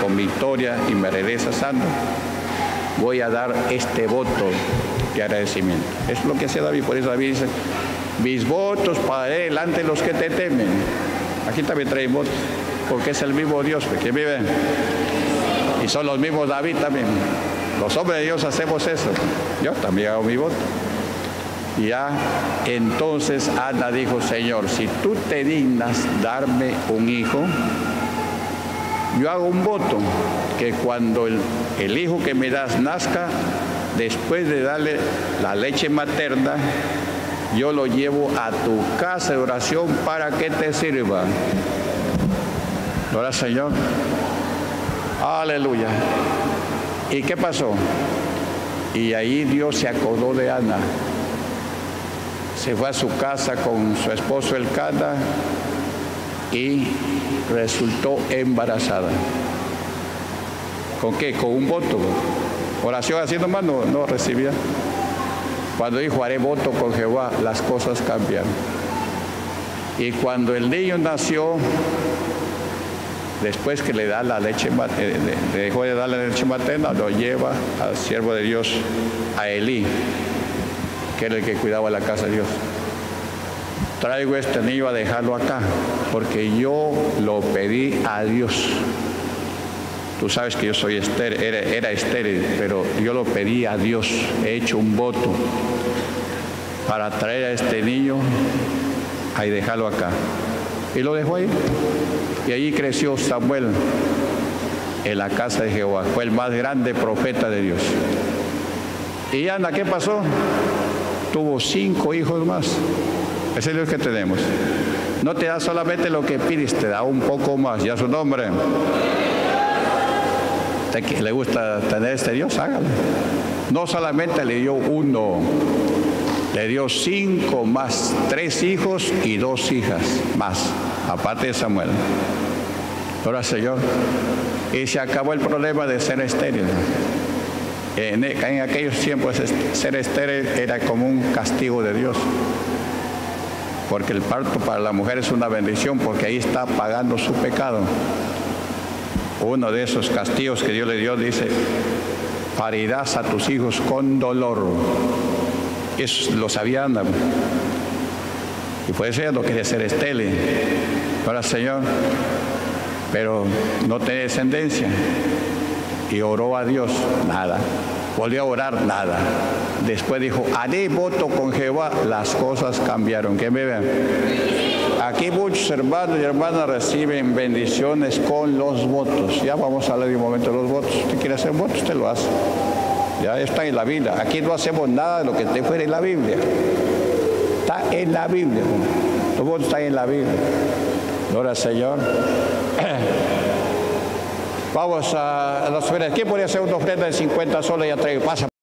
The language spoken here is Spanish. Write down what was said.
Con victoria y me regresa sano, voy a dar este voto de agradecimiento. Es lo que hace David, por eso David dice, mis votos para delante los que te temen. Aquí también trae votos, porque es el mismo Dios que vive. Y son los mismos David también. Los hombres de Dios hacemos eso. Yo también hago mi voto. Y ya entonces Ana dijo, Señor, si tú te dignas darme un hijo, yo hago un voto que cuando el hijo que me das nazca, después de darle la leche materna, yo lo llevo a tu casa de oración para que te sirva. Gloria al Señor. Aleluya. ¿Y qué pasó? Y ahí Dios se acordó de Ana. Se fue a su casa con su esposo Elcana y resultó embarazada. ¿Con qué? Con un voto. Oración así nomás no recibía. Cuando dijo, haré voto con Jehová, las cosas cambiaron. Y cuando el niño nació, después que le da la leche materna, le dejó de dar la leche materna, lo lleva al siervo de Dios, a Elí, que era el que cuidaba la casa de Dios. Traigo este niño a dejarlo acá, porque yo lo pedí a Dios. Tú sabes que yo soy estéril, era estéril, pero yo lo pedí a Dios. He hecho un voto para traer a este niño y dejarlo acá. Y lo dejó ahí. Y allí creció Samuel en la casa de Jehová. Fue el más grande profeta de Dios. Y Ana, ¿qué pasó? Tuvo 5 hijos más. Ese es el Dios que tenemos. No te da solamente lo que pides, te da un poco más. Ya su nombre. ¿Le gusta tener este Dios? Hágalo. No solamente le dio uno, le dio 5 más, 3 hijos y 2 hijas más, aparte de Samuel. Ahora, Señor, y se acabó el problema de ser estéril. En aquellos tiempos ser estéril era como un castigo de Dios. Porque el parto para la mujer es una bendición, porque ahí está pagando su pecado. Uno de esos castigos que Dios le dio, dice, parirás a tus hijos con dolor. Eso lo sabía Ana. Y por eso ella no quería ser estéril. Ahora, Señor, pero no tenía descendencia. Y oró a Dios, nada. Volvió a orar, nada. Después dijo, haré voto con Jehová. Las cosas cambiaron. Que me vean. Aquí muchos hermanos y hermanas reciben bendiciones con los votos. Ya vamos a hablar de un momento de los votos. Usted quiere hacer votos, usted lo hace. Ya está en la Biblia. Aquí no hacemos nada de lo que esté fuera en la Biblia. Está en la Biblia. Los votos están en la Biblia. Gloria al Señor. Vamos a las ofrendas. ¿Quién podría hacer una ofrenda de 50 soles y a 3? Pasa.